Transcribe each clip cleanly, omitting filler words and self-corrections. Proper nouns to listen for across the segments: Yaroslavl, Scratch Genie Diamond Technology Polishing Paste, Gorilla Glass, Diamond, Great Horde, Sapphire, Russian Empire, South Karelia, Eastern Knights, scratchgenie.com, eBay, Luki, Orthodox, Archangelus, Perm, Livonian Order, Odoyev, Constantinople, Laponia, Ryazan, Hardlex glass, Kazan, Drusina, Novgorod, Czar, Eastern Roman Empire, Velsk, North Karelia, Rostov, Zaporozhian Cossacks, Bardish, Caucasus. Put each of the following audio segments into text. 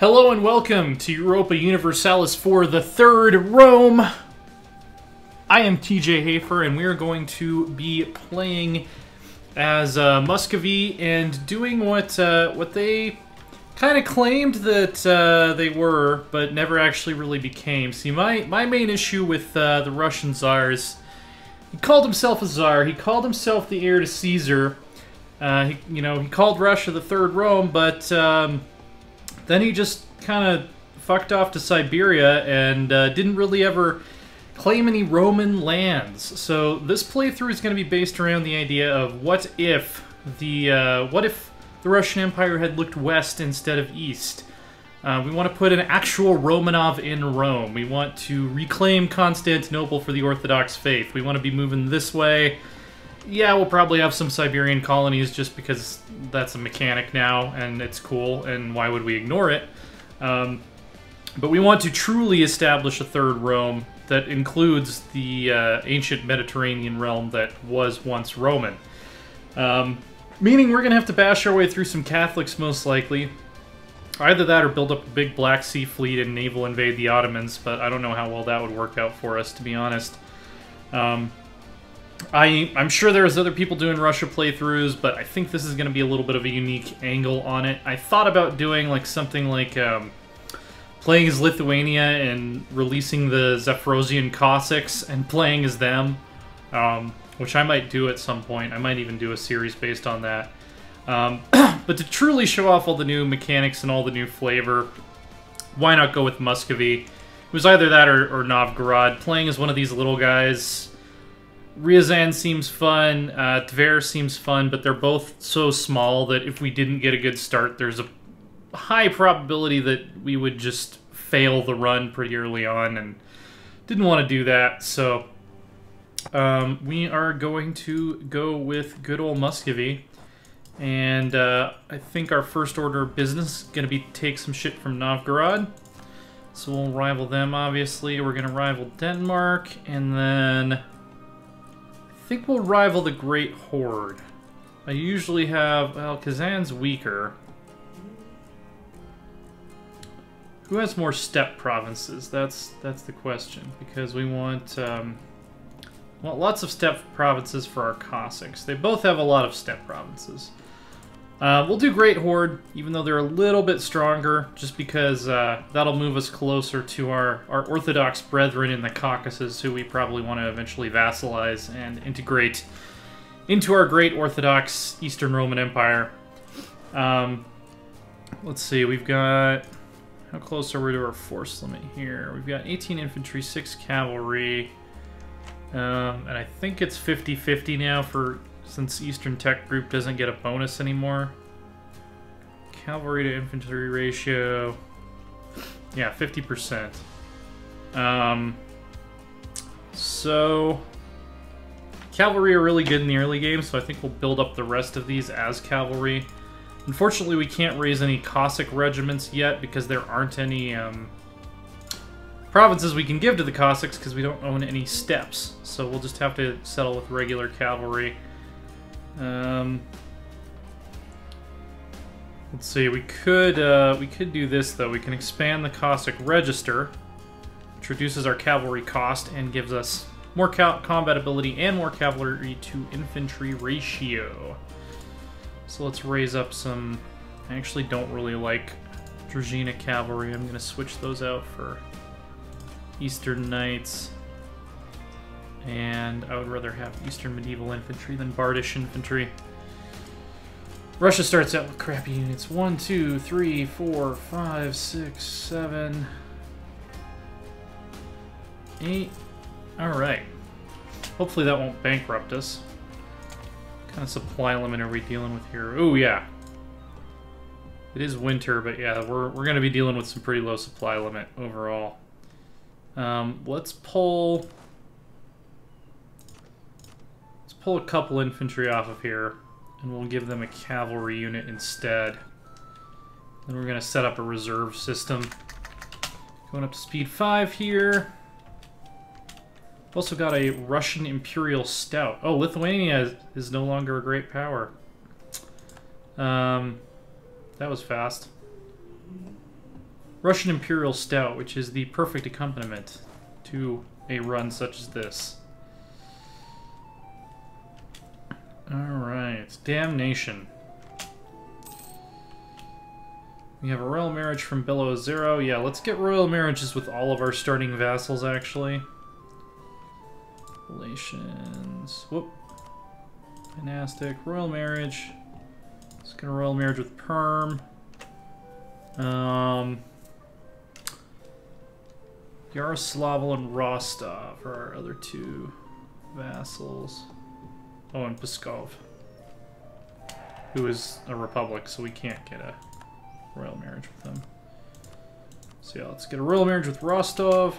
Hello and welcome to Europa Universalis IV, the Third Rome. I am TJ Hafer, and we are going to be playing as Muscovy and doing what they kind of claimed that they were, but never actually really became. See, my main issue with the Russian czars, he called himself a czar. He called himself the heir to Caesar. He called Russia the Third Rome, but then he just kind of fucked off to Siberia and didn't really ever claim any Roman lands. So this playthrough is going to be based around the idea of what if the Russian Empire had looked west instead of east. We want to put an actual Romanov in Rome. We want to reclaim Constantinople for the Orthodox faith. We want to be moving this way. Yeah, we'll probably have some Siberian colonies just because that's a mechanic now, and it's cool, and why would we ignore it? But we want to truly establish a Third Rome that includes the ancient Mediterranean realm that was once Roman. Meaning we're going to have to bash our way through some Catholics, most likely. Either that or build up a big Black Sea fleet and naval invade the Ottomans, but I don't know how well that would work out for us, to be honest. I'm sure there's other people doing Russia playthroughs, but I think this is going to be a little bit of a unique angle on it. I thought about doing like something like playing as Lithuania and releasing the Zaporozhian Cossacks and playing as them, which I might do at some point. I might even do a series based on that. But to truly show off all the new mechanics and all the new flavor, why not go with Muscovy? It was either that or Novgorod. Playing as one of these little guys. Ryazan seems fun, Tver seems fun, but they're both so small that if we didn't get a good start, there's a high probability that we would just fail the run pretty early on, and didn't want to do that, so we are going to go with good old Muscovy, and I think our first order of business is going to be take some shit from Novgorod, so we'll rival them, obviously. We're going to rival Denmark, and then I think we'll rival the Great Horde. I usually have, well, Kazan's weaker. Who has more steppe provinces? That's the question, because we want lots of steppe provinces for our Cossacks. They both have a lot of steppe provinces. We'll do Great Horde, even though they're a little bit stronger, just because that'll move us closer to our Orthodox brethren in the Caucasus, who we probably want to eventually vassalize and integrate into our great Orthodox Eastern Roman Empire. Let's see, we've got... How close are we to our force limit here? We've got 18 infantry, 6 cavalry, and I think it's 50-50 now for... Since Eastern Tech Group doesn't get a bonus anymore. Cavalry to infantry ratio. Yeah, 50%. So, cavalry are really good in the early game, so I think we'll build up the rest of these as cavalry. Unfortunately, we can't raise any Cossack regiments yet because there aren't any provinces we can give to the Cossacks because we don't own any steppes. So we'll just have to settle with regular cavalry. Let's see, we could do this though. We can expand the Cossack Register, which reduces our cavalry cost and gives us more combat ability and more cavalry to infantry ratio. So let's raise up some... I actually don't really like Drusina cavalry. I'm going to switch those out for Eastern Knights. And I would rather have Eastern Medieval Infantry than Bardish Infantry. Russia starts out with crappy units. 1, 2, 3, 4, 5, 6, 7, 8. Alright. Hopefully that won't bankrupt us. What kind of supply limit are we dealing with here? Oh, yeah. It is winter, but yeah, we're going to be dealing with some pretty low supply limit overall. Let's pull... a couple infantry off of here, and we'll give them a cavalry unit instead. Then we're going to set up a reserve system. Going up to speed 5 here. Also got a Russian Imperial Stout. Oh, Lithuania is no longer a great power. That was fast. Russian Imperial Stout, which is the perfect accompaniment to a run such as this. Alright, Damnation. We have a Royal Marriage from Below Zero. Yeah, let's get Royal Marriages with all of our starting vassals, actually. Relations. Whoop. Dynastic. Royal Marriage. Let's get a Royal Marriage with Perm. Yaroslavl and Rostov are our other two vassals. Oh, and Pskov, who is a republic, so we can't get a royal marriage with them. So yeah, let's get a royal marriage with Rostov.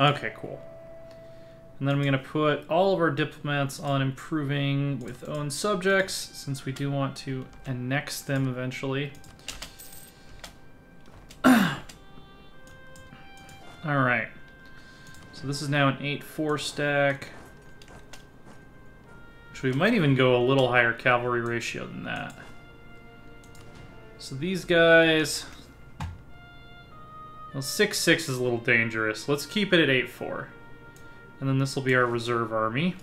Okay, cool. And then I'm going to put all of our diplomats on improving with own subjects, since we do want to annex them eventually. Alright. So this is now an 8-4 stack. Which we might even go a little higher cavalry ratio than that. So these guys... Well, 6-6 is a little dangerous. Let's keep it at 8-4. And then this will be our reserve army.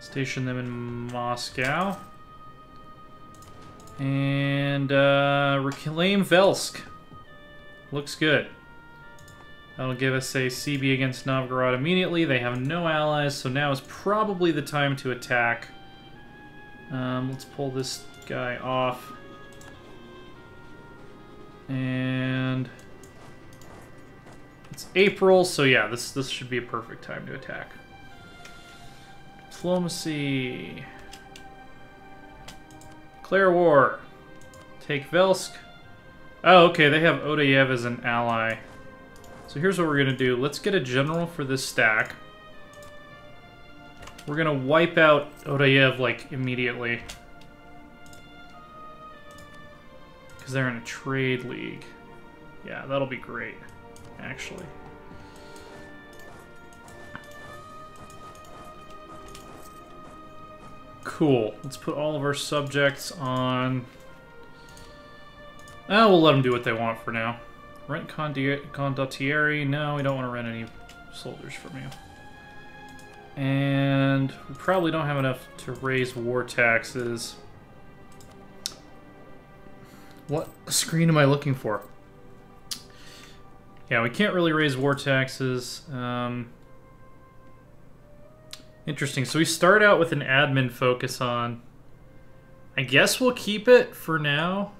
Station them in Moscow. And reclaim Velsk. Looks good. That'll give us a CB against Novgorod immediately. They have no allies, so now is probably the time to attack. Let's pull this guy off. And it's April, so yeah, this should be a perfect time to attack. Diplomacy. Declare war. Take Velsk. Oh, okay, they have Odoyev as an ally. So here's what we're going to do. Let's get a general for this stack. We're going to wipe out Odoyev, like, immediately. Because they're in a trade league. Yeah, that'll be great, actually. Cool. Let's put all of our subjects on... Oh, we'll let them do what they want for now. Rent Condottieri. No, we don't want to rent any soldiers from you. And we probably don't have enough to raise war taxes. What screen am I looking for? Yeah, we can't really raise war taxes. Interesting. So we start out with an admin focus on... I guess we'll keep it for now.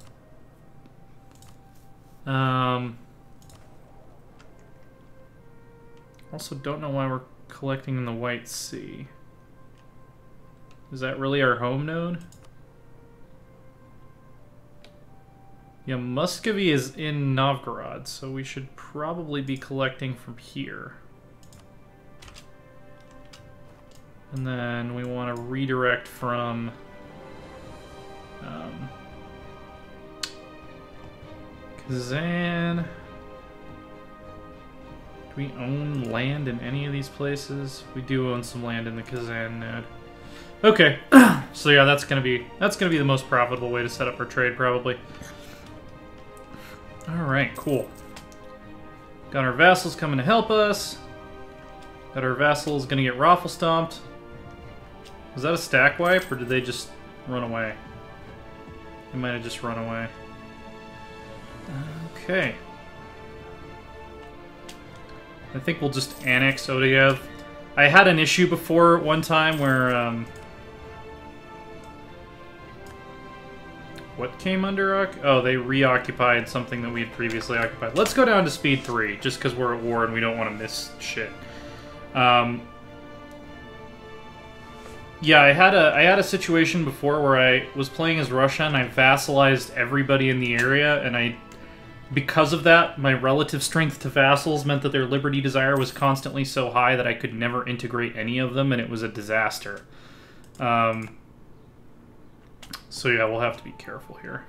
Also don't know why we're collecting in the White Sea. Is that really our home node? Yeah, Muscovy is in Novgorod, so we should probably be collecting from here. And then we want to redirect from... Kazan. Do we own land in any of these places? We do own some land in the Kazan node. Okay, so yeah, that's gonna be the most profitable way to set up our trade, probably. All right, cool. Got our vassals coming to help us. Got our vassals gonna get raffle stomped. Was that a stack wipe, or did they just run away? They might have just run away. Okay. I think we'll just annex Odoyev. I had an issue before one time where, what came under... Oh, they reoccupied something that we had previously occupied. Let's go down to speed 3, just because we're at war and we don't want to miss shit. Yeah, I had a situation before where I was playing as Russia and I vassalized everybody in the area, and I... Because of that, my relative strength to vassals meant that their liberty desire was constantly so high that I could never integrate any of them, and it was a disaster. So yeah, we'll have to be careful here.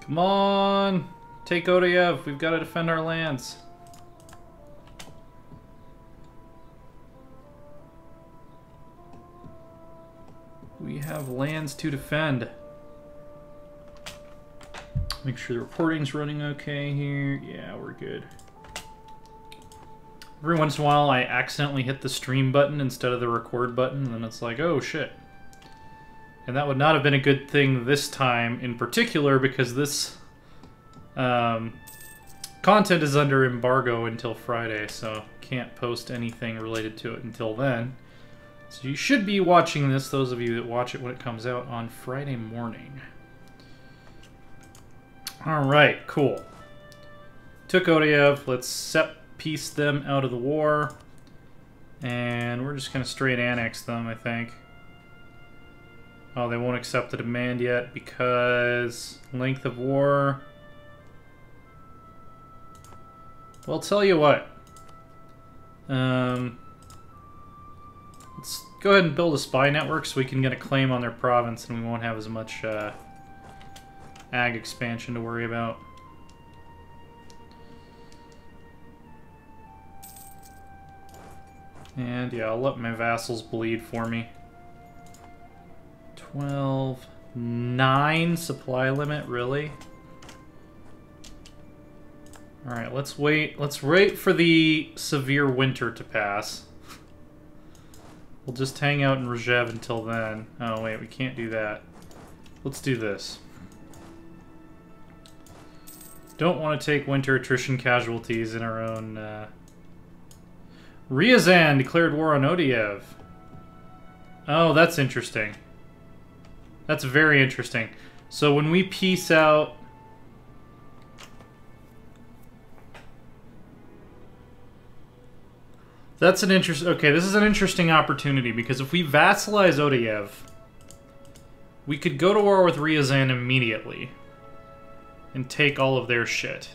Come on! Take Odoyev! We've got to defend our lands! We have lands to defend. Make sure the reporting's running okay here. Yeah, we're good. Every once in a while, I accidentally hit the stream button instead of the record button, and it's like, oh, shit. And that would not have been a good thing this time in particular, because this content is under embargo until Friday, so can't post anything related to it until then. So you should be watching this, those of you that watch it when it comes out, on Friday morning. Alright, cool. Took Odoyev, let's set piece them out of the war, and we're just gonna straight annex them, I think. Oh, they won't accept the demand yet because length of war. Well, tell you what, let's go ahead and build a spy network so we can get a claim on their province and we won't have as much ag expansion to worry about. And yeah, I'll let my vassals bleed for me. 12, 9 supply limit, really? Alright, let's wait. Let's wait for the severe winter to pass. We'll just hang out in Rzhev until then. Oh wait, we can't do that. Let's do this. Don't want to take winter attrition casualties in our own... Ryazan declared war on Odoyev. Oh, that's interesting. That's very interesting. So when we peace out... That's an interest. Okay, this is an interesting opportunity, because if we vassalize Odoyev, we could go to war with Ryazan immediately and take all of their shit.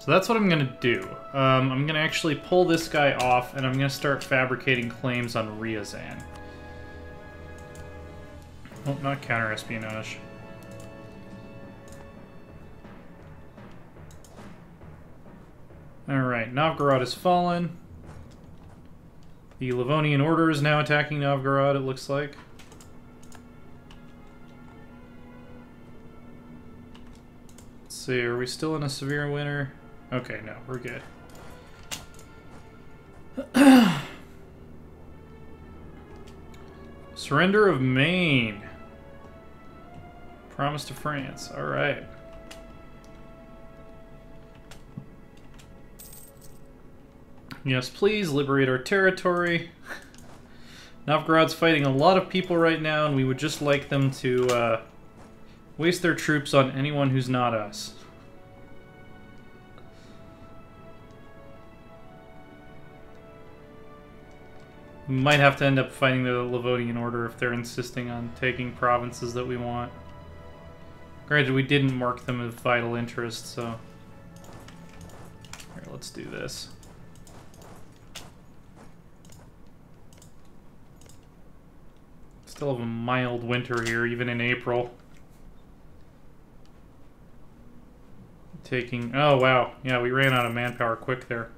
So that's what I'm going to do. I'm going to actually pull this guy off, and I'm going to start fabricating claims on Ryazan. Oh, not counter-espionage. Alright, Novgorod has fallen. The Livonian Order is now attacking Novgorod, it looks like. Let's see, are we still in a severe winter? Okay, no, we're good. Surrender of Maine. Promise to France, alright. Yes, please, liberate our territory. Novgorod's fighting a lot of people right now, and we would just like them to waste their troops on anyone who's not us. We might have to end up fighting the Livonian Order if they're insisting on taking provinces that we want. Granted, we didn't mark them as vital interests, so... Here, let's do this. Still have a mild winter here, even in April. Taking... Oh, wow. Yeah, we ran out of manpower quick there.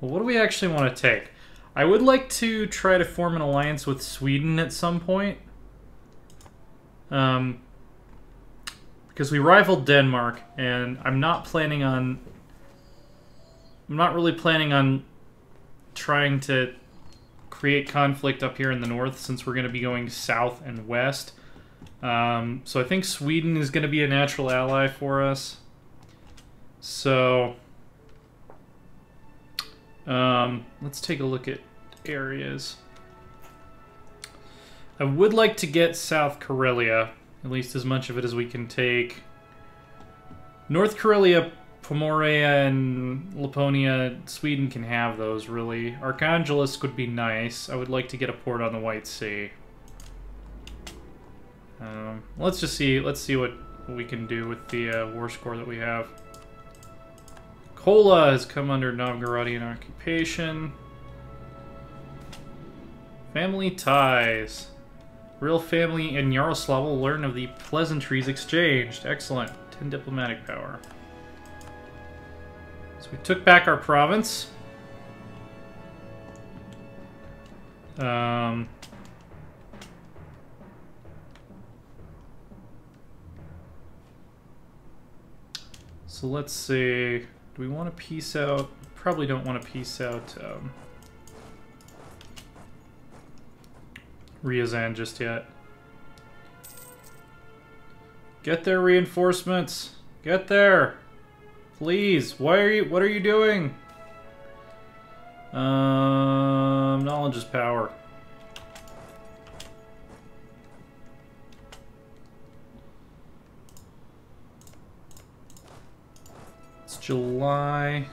Well, what do we actually want to take? I would like to try to form an alliance with Sweden at some point. Because we rivaled Denmark, and I'm not planning on... I'm not really planning on trying to create conflict up here in the north since we're going to be going south and west. So I think Sweden is going to be a natural ally for us. So... let's take a look at areas. I would like to get South Karelia, at least as much of it as we can take. North Karelia, Pomorea, and Laponia, Sweden can have those, really. Archangelus would be nice. I would like to get a port on the White Sea. Let's just see. Let's see what we can do with the war score that we have. Kola has come under Novgorodian occupation. Family ties. Real family and Yaroslavl learn of the pleasantries exchanged. Excellent. 10 diplomatic power. So we took back our province. So let's see, do we want to piece out, probably don't want to piece out Ryazan just yet. Get their reinforcements! Get there! Please! Why are you, what are you doing? Knowledge is power. It's July.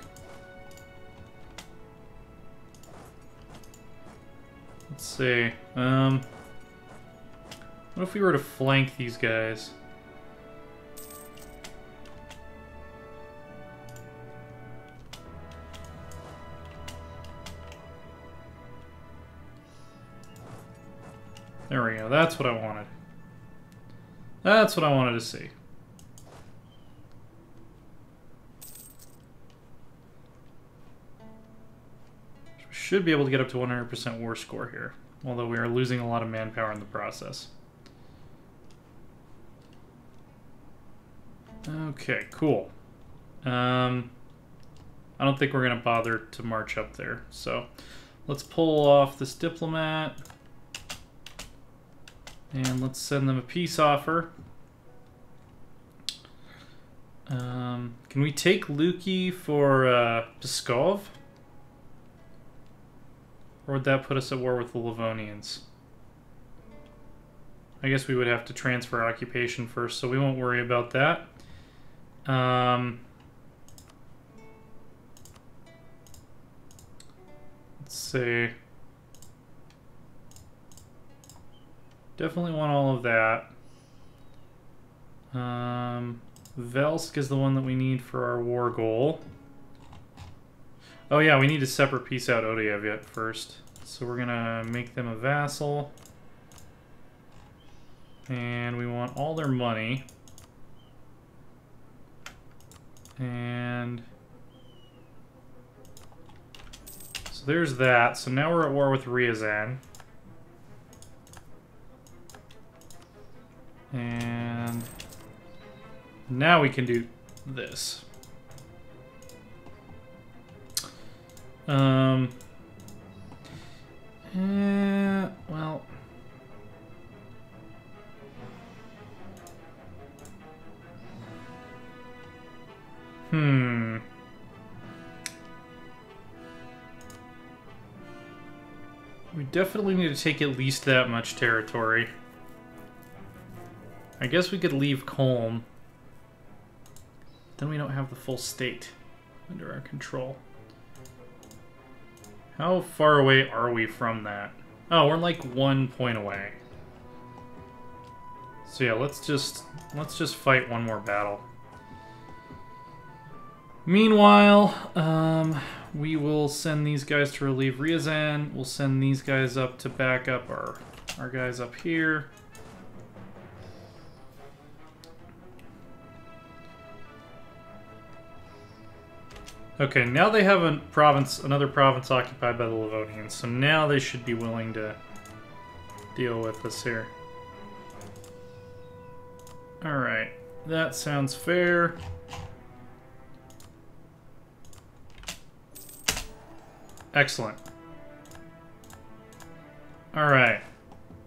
Let's see. What if we were to flank these guys? There we go. That's what I wanted. That's what I wanted to see. Should be able to get up to 100% war score here, although we are losing a lot of manpower in the process. Okay, cool. I don't think we're going to bother to march up there, so let's pull off this diplomat, and let's send them a peace offer. Can we take Luki for Pskov? Or would that put us at war with the Livonians? I guess we would have to transfer occupation first, so we won't worry about that. Let's see. Definitely want all of that. Velsk is the one that we need for our war goal. Oh yeah, we need to separate peace out Odoyev yet first. So we're gonna make them a vassal. And we want all their money. And so there's that. So now we're at war with Ryazan. And now we can do this. Well, we definitely need to take at least that much territory. I guess we could leave Colm. Then we don't have the full state under our control. How far away are we from that? Oh, we're like 1 point away. So yeah, let's just fight one more battle. Meanwhile, we will send these guys to relieve Ryazan. We'll send these guys up to back up our guys up here. Okay, now they have a province, another province occupied by the Livonians, so now they should be willing to deal with us here. Alright, that sounds fair. Excellent. Alright,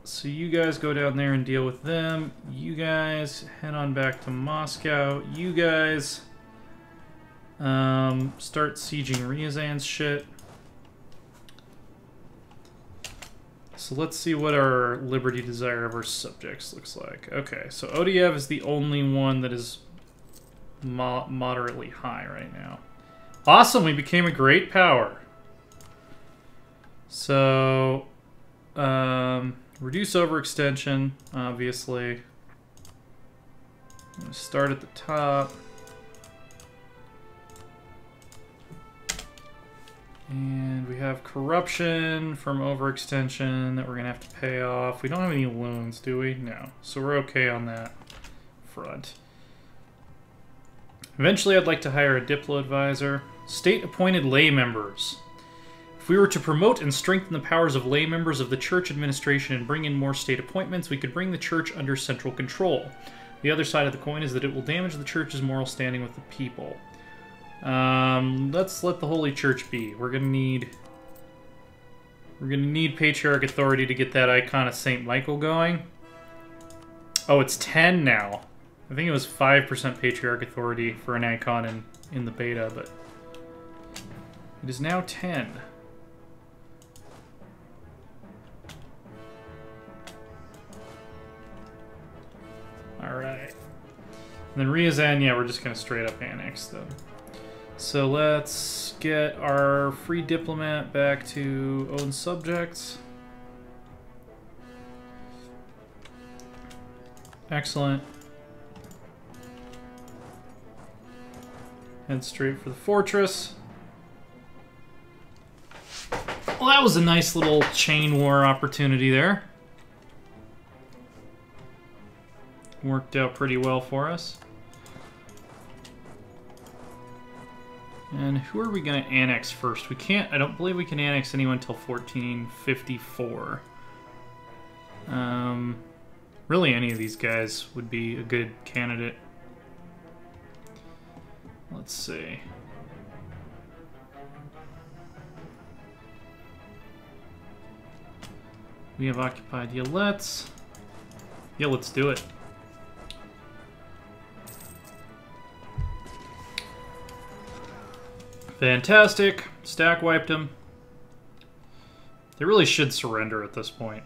so you guys go down there and deal with them. You guys head on back to Moscow. You guys... start sieging Ryazan's shit. So let's see what our liberty desire of our subjects looks like. Okay, so Odoyev is the only one that is moderately high right now. Awesome, we became a great power. So, reduce overextension, obviously. I'm gonna start at the top. And we have corruption from overextension that we're going to have to pay off. We don't have any loans, do we? No. So we're okay on that front. Eventually, I'd like to hire a Diplo advisor. State-appointed lay members. If we were to promote and strengthen the powers of lay members of the church administration and bring in more state appointments, we could bring the church under central control. The other side of the coin is that it will damage the church's moral standing with the people. Let's let the Holy Church be. We're gonna need Patriarch Authority to get that icon of St. Michael going. Oh, it's 10 now. I think it was 5% Patriarch Authority for an icon in the beta, but it is now 10. Alright. Then Ryazan, yeah, we're just gonna straight up annex them. So let's get our free diplomat back to own subjects. Excellent. Head straight for the fortress. Well, that was a nice little chain war opportunity there. Worked out pretty well for us. And who are we going to annex first? We can't, I don't believe we can annex anyone until 1454. Really any of these guys would be a good candidate. Let's see. We have occupied Yelets. Yeah, let's do it. Fantastic. Stack wiped them. They really should surrender at this point.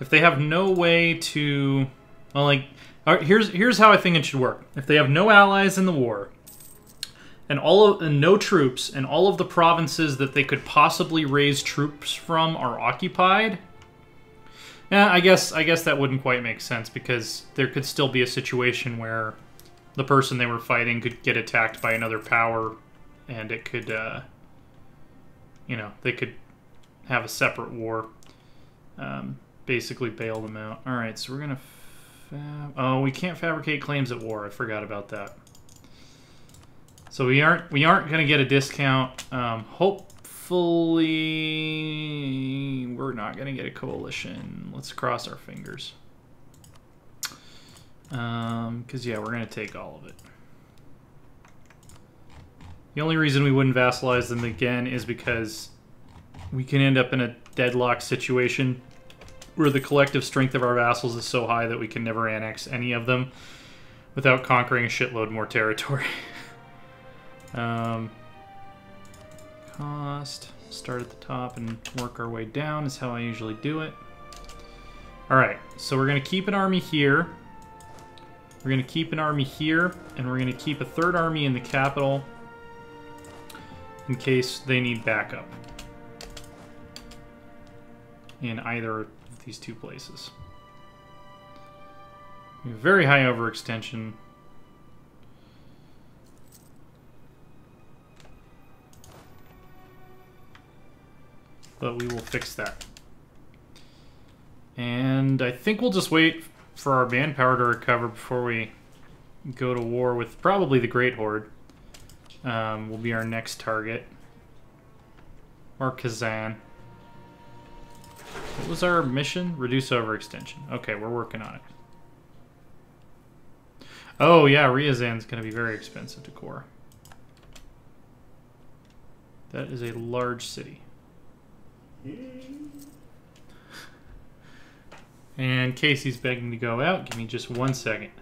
If they have no way to... Well, like... Right, here's how I think it should work. If they have no allies in the war, and no troops, and all of the provinces that they could possibly raise troops from are occupied... Yeah, I guess that wouldn't quite make sense, because there could still be a situation where the person they were fighting could get attacked by another power... And it could, you know, they could have a separate war, basically bail them out. All right, so we're going to... Oh, we can't fabricate claims at war. I forgot about that. So we aren't going to get a discount. Hopefully, we're not going to get a coalition. Let's cross our fingers. Because, yeah, we're going to take all of it. The only reason we wouldn't vassalize them again is because we can end up in a deadlock situation where the collective strength of our vassals is so high that we can never annex any of them without conquering a shitload more territory. Cost, start at the top and work our way down is how I usually do it. Alright, so we're going to keep an army here. We're going to keep an army here, and we're going to keep a third army in the capital in case they need backup in either of these two places. We have very high overextension. But we will fix that. And I think we'll just wait for our manpower to recover before we go to war with probably the Great Horde. Will be our next target. Or Kazan. What was our mission? Reduce overextension. Okay, we're working on it. Oh, yeah, Ryazan's going to be very expensive to core. That is a large city. And Casey's begging to go out. Give me just one second.